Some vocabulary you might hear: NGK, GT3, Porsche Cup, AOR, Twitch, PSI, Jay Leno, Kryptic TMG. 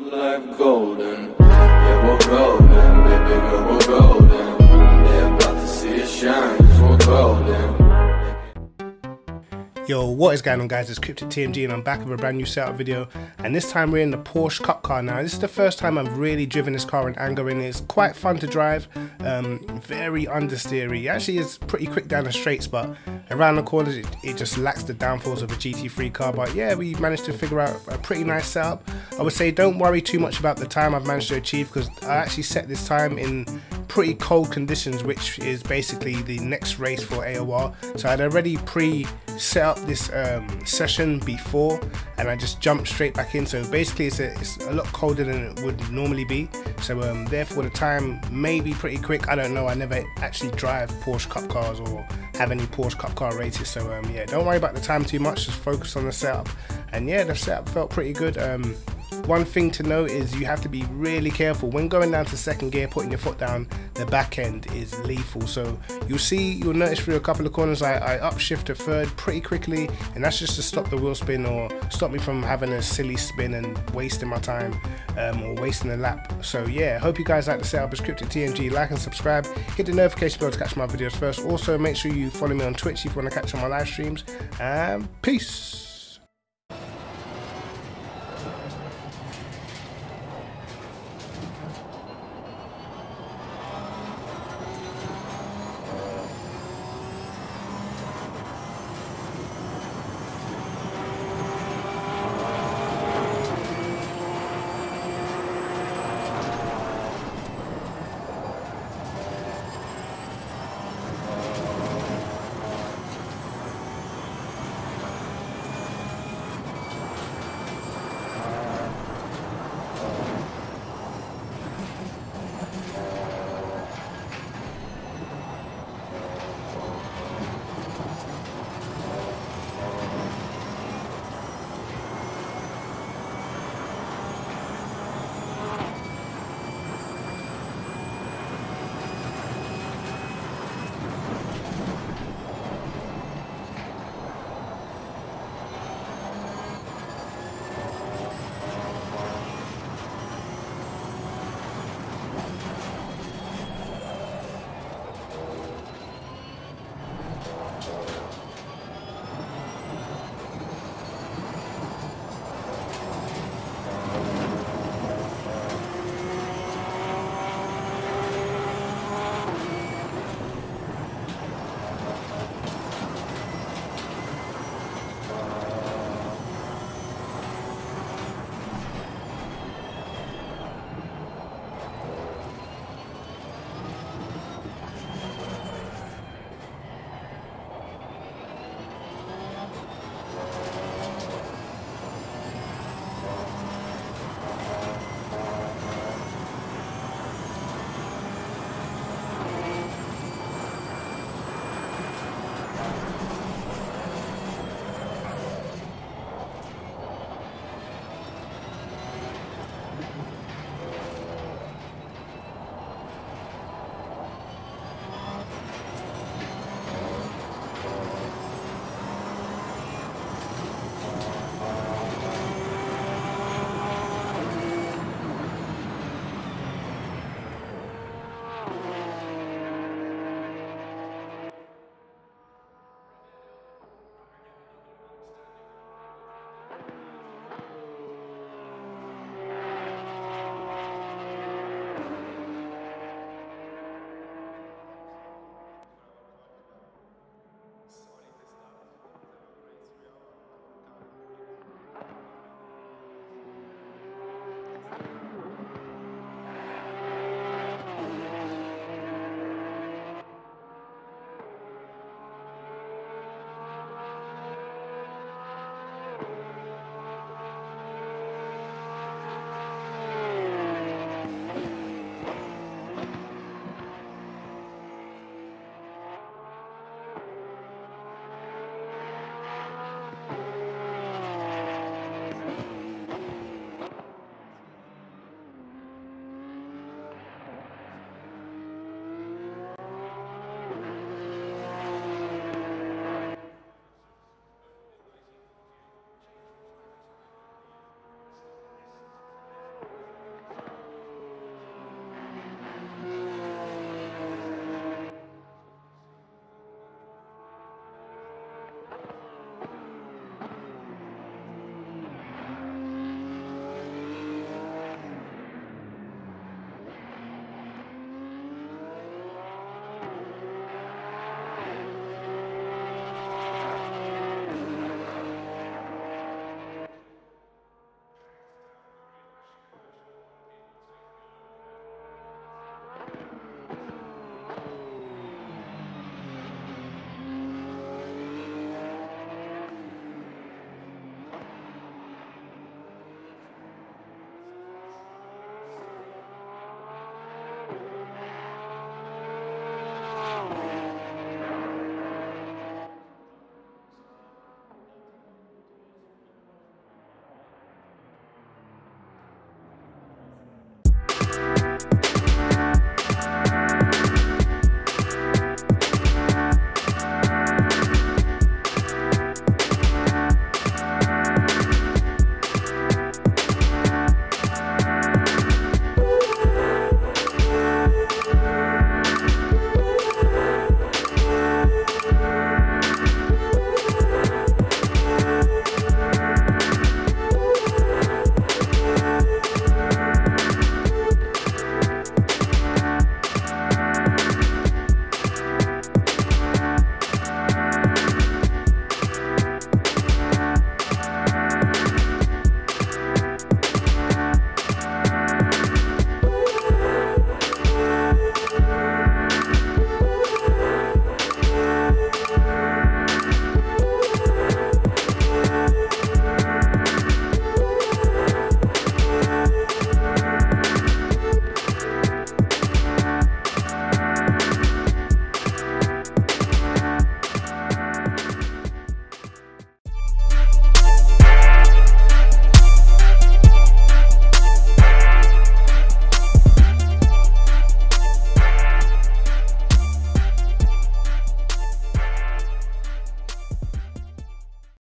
Life golden, yeah, we're golden, baby girl, we're golden. They're about to see us shine, 'cause we're golden. Yo, what is going on, guys? It's Kryptic TMG and I'm back with a brand new setup video, and this time we're in the Porsche Cup car. Now this is the first time I've really driven this car in anger, and it's quite fun to drive. Very understeery. It actually is pretty quick down the straights, but around the corners it just lacks the downfalls of a GT3 car. But yeah, we managed to figure out a pretty nice setup. I would say don't worry too much about the time I've managed to achieve, because I actually set this time in pretty cold conditions, which is basically the next race for AOR. So I'd already pre-set up this session before, and I just jumped straight back in. So basically it's a lot colder than it would normally be. So therefore the time may be pretty quick. I don't know, I never actually drive Porsche Cup cars or have any Porsche Cup car races. So yeah, don't worry about the time too much, just focus on the setup. And yeah, the setup felt pretty good. One thing to note is you have to be really careful when going down to second gear, putting your foot down. The back end is lethal, so you'll notice through a couple of corners I upshift to third pretty quickly, and that's just to stop the wheel spin or stop me from having a silly spin and wasting my time or wasting a lap. So yeah, hope you guys like the setup. It's Kryptic TMG. Like and subscribe, hit the notification bell to catch my videos first. Also make sure you follow me on Twitch if you want to catch on my live streams, and peace.